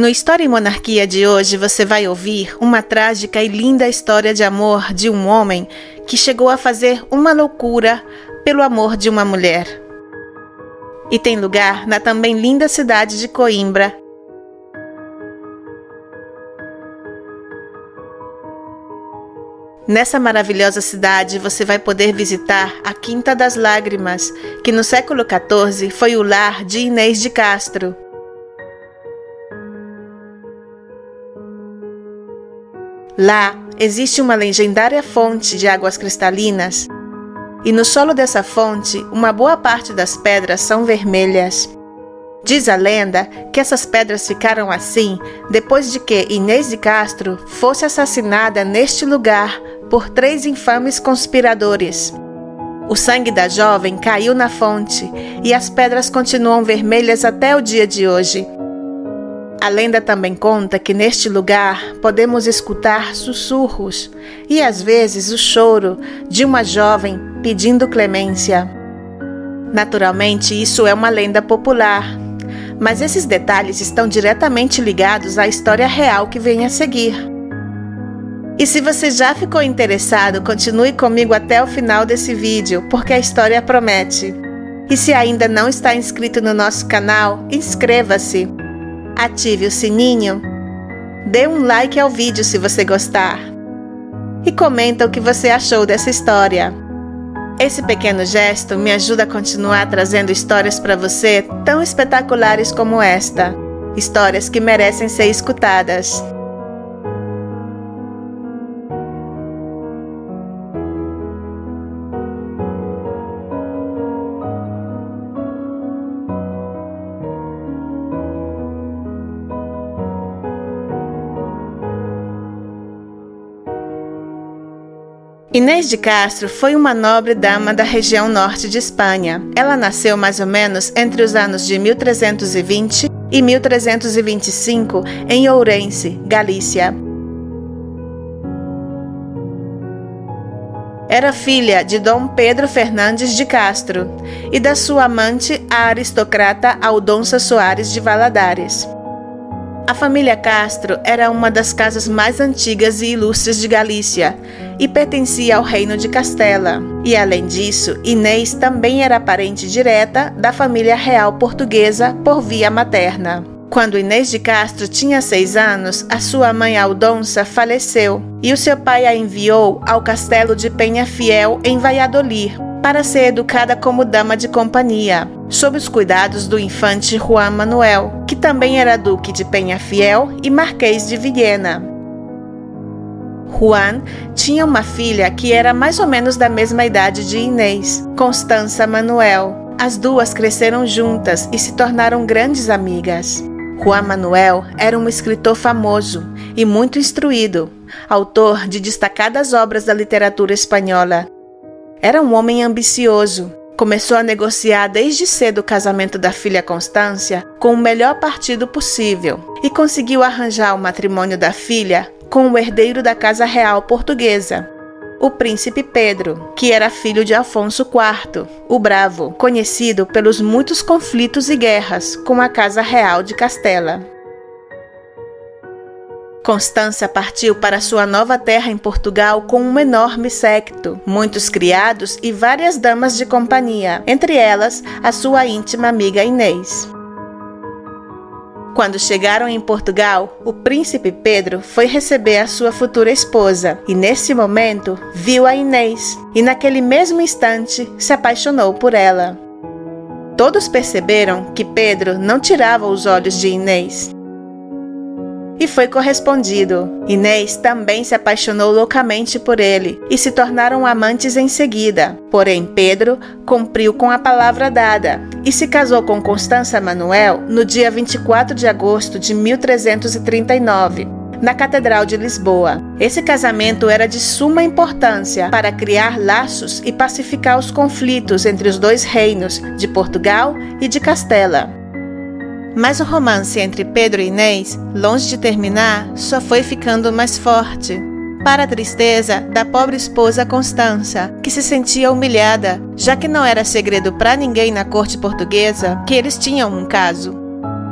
No História e Monarquia de hoje você vai ouvir uma trágica e linda história de amor de um homem que chegou a fazer uma loucura pelo amor de uma mulher. E tem lugar na também linda cidade de Coimbra. Nessa maravilhosa cidade você vai poder visitar a Quinta das Lágrimas, que no século XIV foi o lar de Inês de Castro. Lá existe uma legendária fonte de águas cristalinas e no solo dessa fonte uma boa parte das pedras são vermelhas. Diz a lenda que essas pedras ficaram assim depois de que Inês de Castro fosse assassinada neste lugar por 3 infames conspiradores. O sangue da jovem caiu na fonte e as pedras continuam vermelhas até o dia de hoje. A lenda também conta que neste lugar podemos escutar sussurros e às vezes o choro de uma jovem pedindo clemência. Naturalmente, isso é uma lenda popular, mas esses detalhes estão diretamente ligados à história real que vem a seguir. E se você já ficou interessado, continue comigo até o final desse vídeo, porque a história promete. E se ainda não está inscrito no nosso canal, inscreva-se. Ative o sininho, dê um like ao vídeo se você gostar e comenta o que você achou dessa história. Esse pequeno gesto me ajuda a continuar trazendo histórias para você tão espetaculares como esta, histórias que merecem ser escutadas. Inês de Castro foi uma nobre dama da região norte de Espanha. Ela nasceu mais ou menos entre os anos de 1320 e 1325 em Ourense, Galícia. Era filha de Dom Pedro Fernandes de Castro e da sua amante, a aristocrata Aldonça Soares de Valadares. A família Castro era uma das casas mais antigas e ilustres de Galícia e pertencia ao reino de Castela. E além disso, Inês também era parente direta da família real portuguesa por via materna. Quando Inês de Castro tinha 6 anos, a sua mãe Aldonça faleceu e o seu pai a enviou ao castelo de Penha Fiel em Valladolid para ser educada como dama de companhia, sob os cuidados do infante Juan Manuel, que também era duque de Penha Fiel e marquês de Vilhena. Juan tinha uma filha que era mais ou menos da mesma idade de Inês, Constança Manuel. As duas cresceram juntas e se tornaram grandes amigas. Juan Manuel era um escritor famoso e muito instruído, autor de destacadas obras da literatura espanhola. Era um homem ambicioso. Começou a negociar desde cedo o casamento da filha Constância com o melhor partido possível e conseguiu arranjar o matrimônio da filha com o herdeiro da Casa Real Portuguesa, o príncipe Pedro, que era filho de Afonso IV, o Bravo, conhecido pelos muitos conflitos e guerras com a Casa Real de Castela. Constança partiu para sua nova terra em Portugal com um enorme séquito, muitos criados e várias damas de companhia, entre elas a sua íntima amiga Inês. Quando chegaram em Portugal, o príncipe Pedro foi receber a sua futura esposa e nesse momento viu a Inês e naquele mesmo instante se apaixonou por ela. Todos perceberam que Pedro não tirava os olhos de Inês. E foi correspondido. Inês também se apaixonou loucamente por ele e se tornaram amantes em seguida. Porém, Pedro cumpriu com a palavra dada e se casou com Constança Manuel no dia 24 de agosto de 1339, na Catedral de Lisboa. Esse casamento era de suma importância para criar laços e pacificar os conflitos entre os dois reinos, de Portugal e de Castela. Mas o romance entre Pedro e Inês, longe de terminar, só foi ficando mais forte, para a tristeza da pobre esposa Constança, que se sentia humilhada, já que não era segredo para ninguém na corte portuguesa que eles tinham um caso.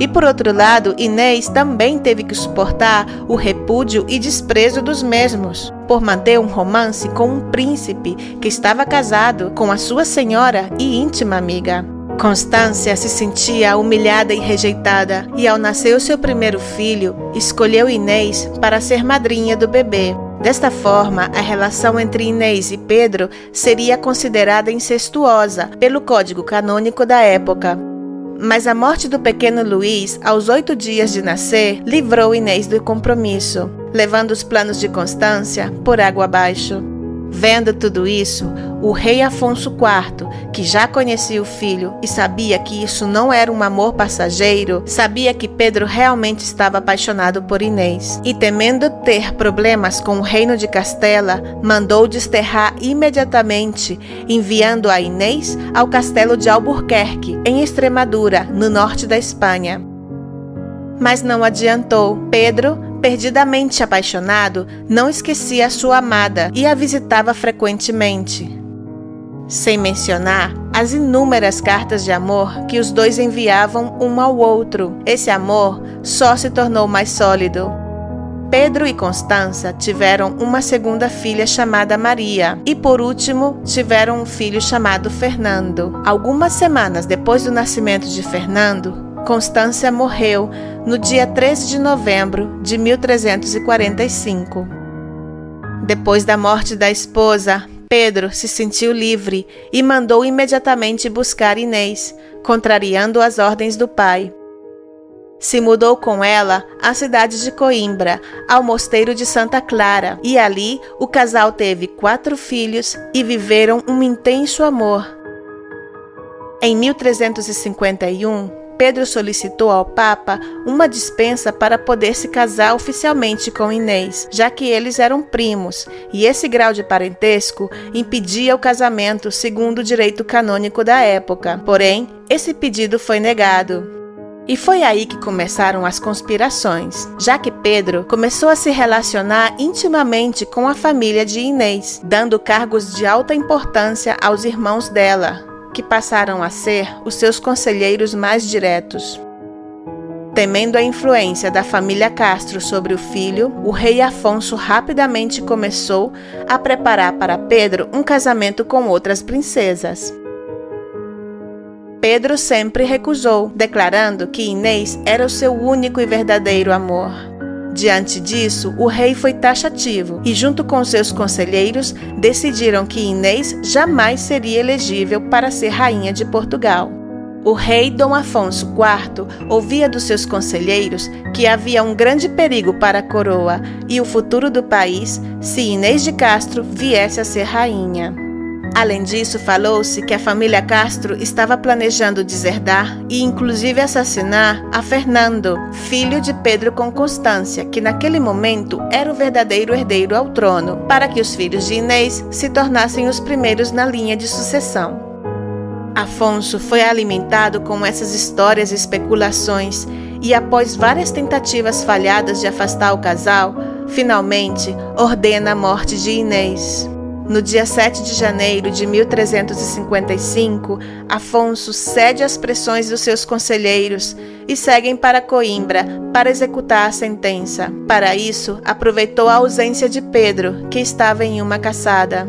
E por outro lado, Inês também teve que suportar o repúdio e desprezo dos mesmos, por manter um romance com um príncipe que estava casado com a sua senhora e íntima amiga. Constância se sentia humilhada e rejeitada, e ao nascer o seu primeiro filho, escolheu Inês para ser madrinha do bebê. Desta forma, a relação entre Inês e Pedro seria considerada incestuosa pelo Código Canônico da época. Mas a morte do pequeno Luís, aos 8 dias de nascer, livrou Inês do compromisso, levando os planos de Constância por água abaixo. Vendo tudo isso, o rei Afonso IV, que já conhecia o filho e sabia que isso não era um amor passageiro, sabia que Pedro realmente estava apaixonado por Inês. E temendo ter problemas com o reino de Castela, mandou desterrar imediatamente, enviando a Inês ao castelo de Alburquerque, em Extremadura, no norte da Espanha. Mas não adiantou. Pedro, perdidamente apaixonado, não esquecia a sua amada e a visitava frequentemente. Sem mencionar as inúmeras cartas de amor que os dois enviavam um ao outro. Esse amor só se tornou mais sólido. Pedro e Constança tiveram uma segunda filha chamada Maria e, por último, tiveram um filho chamado Fernando. Algumas semanas depois do nascimento de Fernando, Constância morreu no dia 13 de novembro de 1345. Depois da morte da esposa, Pedro se sentiu livre e mandou imediatamente buscar Inês, contrariando as ordens do pai. Se mudou com ela à cidade de Coimbra, ao mosteiro de Santa Clara, e ali o casal teve 4 filhos e viveram um intenso amor. Em 1351, Pedro solicitou ao Papa uma dispensa para poder se casar oficialmente com Inês, já que eles eram primos, e esse grau de parentesco impedia o casamento segundo o direito canônico da época. Porém, esse pedido foi negado. E foi aí que começaram as conspirações, já que Pedro começou a se relacionar intimamente com a família de Inês, dando cargos de alta importância aos irmãos dela, que passaram a ser os seus conselheiros mais diretos. Temendo a influência da família Castro sobre o filho, o rei Afonso rapidamente começou a preparar para Pedro um casamento com outras princesas. Pedro sempre recusou, declarando que Inês era o seu único e verdadeiro amor. Diante disso, o rei foi taxativo e, junto com seus conselheiros, decidiram que Inês jamais seria elegível para ser rainha de Portugal. O rei Dom Afonso IV ouvia dos seus conselheiros que havia um grande perigo para a coroa e o futuro do país se Inês de Castro viesse a ser rainha. Além disso, falou-se que a família Castro estava planejando deserdar e inclusive assassinar a Fernando, filho de Pedro com Constância, que naquele momento era o verdadeiro herdeiro ao trono, para que os filhos de Inês se tornassem os primeiros na linha de sucessão. Afonso foi alimentado com essas histórias e especulações e, após várias tentativas falhadas de afastar o casal, finalmente ordena a morte de Inês. No dia 7 de janeiro de 1355, Afonso cede às pressões dos seus conselheiros e seguem para Coimbra para executar a sentença. Para isso, aproveitou a ausência de Pedro, que estava em uma caçada.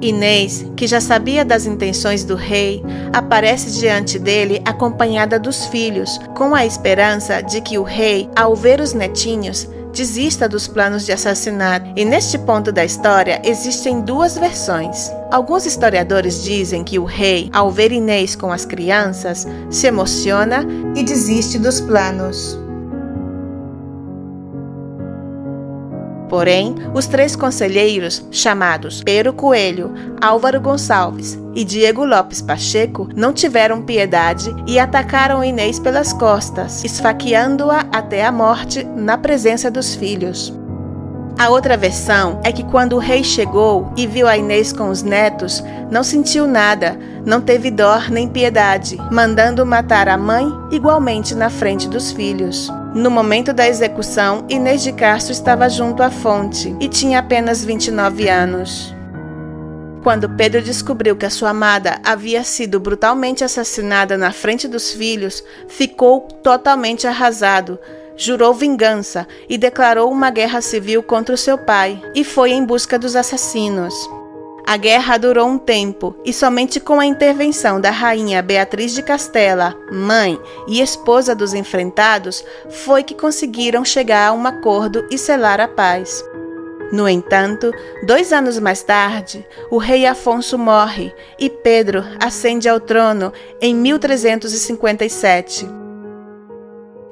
Inês, que já sabia das intenções do rei, aparece diante dele acompanhada dos filhos, com a esperança de que o rei, ao ver os netinhos, desista dos planos de assassinato. E neste ponto da história existem 2 versões. Alguns historiadores dizem que o rei, ao ver Inês com as crianças, se emociona e desiste dos planos. Porém, os 3 conselheiros, chamados Pero Coelho, Álvaro Gonçalves e Diego Lopes Pacheco, não tiveram piedade e atacaram Inês pelas costas, esfaqueando-a até a morte na presença dos filhos. A outra versão é que quando o rei chegou e viu a Inês com os netos, não sentiu nada, não teve dor nem piedade, mandando matar a mãe igualmente na frente dos filhos. No momento da execução, Inês de Castro estava junto à fonte e tinha apenas 29 anos. Quando Pedro descobriu que a sua amada havia sido brutalmente assassinada na frente dos filhos, ficou totalmente arrasado, jurou vingança e declarou uma guerra civil contra o seu pai e foi em busca dos assassinos. A guerra durou um tempo e somente com a intervenção da rainha Beatriz de Castela, mãe e esposa dos enfrentados, foi que conseguiram chegar a um acordo e selar a paz. No entanto, 2 anos mais tarde, o rei Afonso morre e Pedro ascende ao trono em 1357.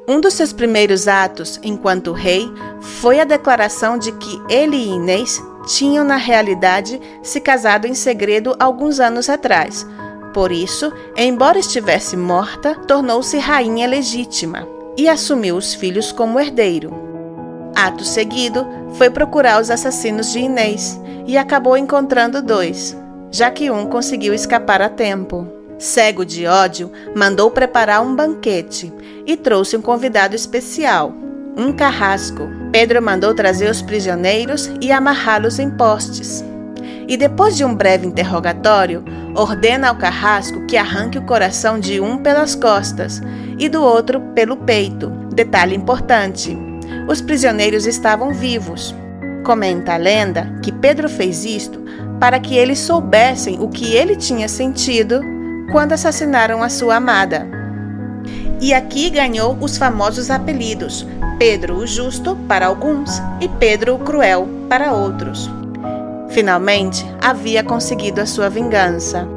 Um dos seus primeiros atos enquanto rei foi a declaração de que ele e Inês tinham, na realidade, se casado em segredo alguns anos atrás. Por isso, embora estivesse morta, tornou-se rainha legítima e assumiu os filhos como herdeiro. Ato seguido, foi procurar os assassinos de Inês e acabou encontrando 2, já que um conseguiu escapar a tempo. Cego de ódio, mandou preparar um banquete e trouxe um convidado especial, um carrasco. Pedro mandou trazer os prisioneiros e amarrá-los em postes. E depois de um breve interrogatório, ordena ao carrasco que arranque o coração de um pelas costas e do outro pelo peito. Detalhe importante: os prisioneiros estavam vivos. Comenta a lenda que Pedro fez isto para que eles soubessem o que ele tinha sentido quando assassinaram a sua amada. E aqui ganhou os famosos apelidos Pedro o Justo para alguns e Pedro o Cruel para outros. Finalmente, havia conseguido a sua vingança.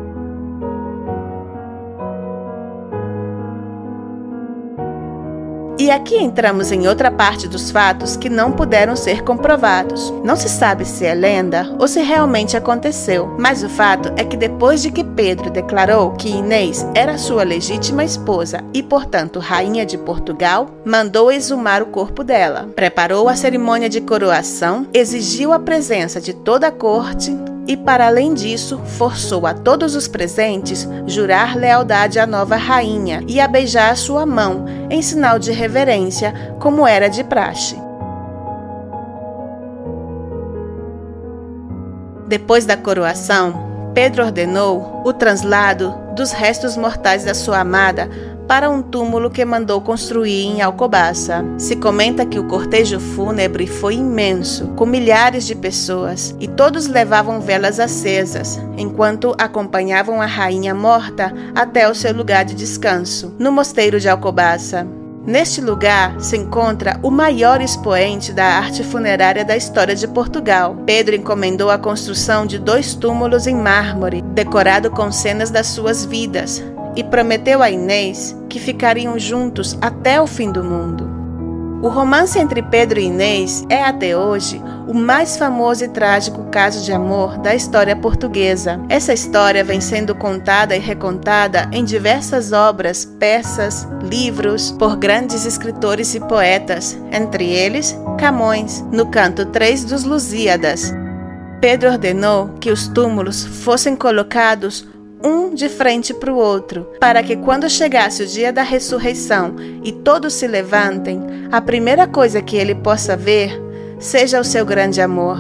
E aqui entramos em outra parte dos fatos que não puderam ser comprovados. Não se sabe se é lenda ou se realmente aconteceu, mas o fato é que depois de que Pedro declarou que Inês era sua legítima esposa e, portanto, rainha de Portugal, mandou exumar o corpo dela, preparou a cerimônia de coroação, exigiu a presença de toda a corte e, para além disso, forçou a todos os presentes jurar lealdade à nova rainha e a beijar a sua mão, em sinal de reverência, como era de praxe. Depois da coroação, Pedro ordenou o translado dos restos mortais da sua amada para um túmulo que mandou construir em Alcobaça. Se comenta que o cortejo fúnebre foi imenso, com milhares de pessoas, e todos levavam velas acesas, enquanto acompanhavam a rainha morta até o seu lugar de descanso, no mosteiro de Alcobaça. Neste lugar se encontra o maior expoente da arte funerária da história de Portugal. Pedro encomendou a construção de 2 túmulos em mármore, decorado com cenas das suas vidas, e prometeu a Inês que ficariam juntos até o fim do mundo. O romance entre Pedro e Inês é, até hoje, o mais famoso e trágico caso de amor da história portuguesa. Essa história vem sendo contada e recontada em diversas obras, peças, livros, por grandes escritores e poetas, entre eles, Camões, no canto 3 dos Lusíadas. Pedro ordenou que os túmulos fossem colocados um de frente para o outro, para que quando chegasse o dia da ressurreição e todos se levantem, a primeira coisa que ele possa ver seja o seu grande amor,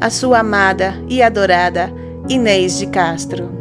a sua amada e adorada Inês de Castro.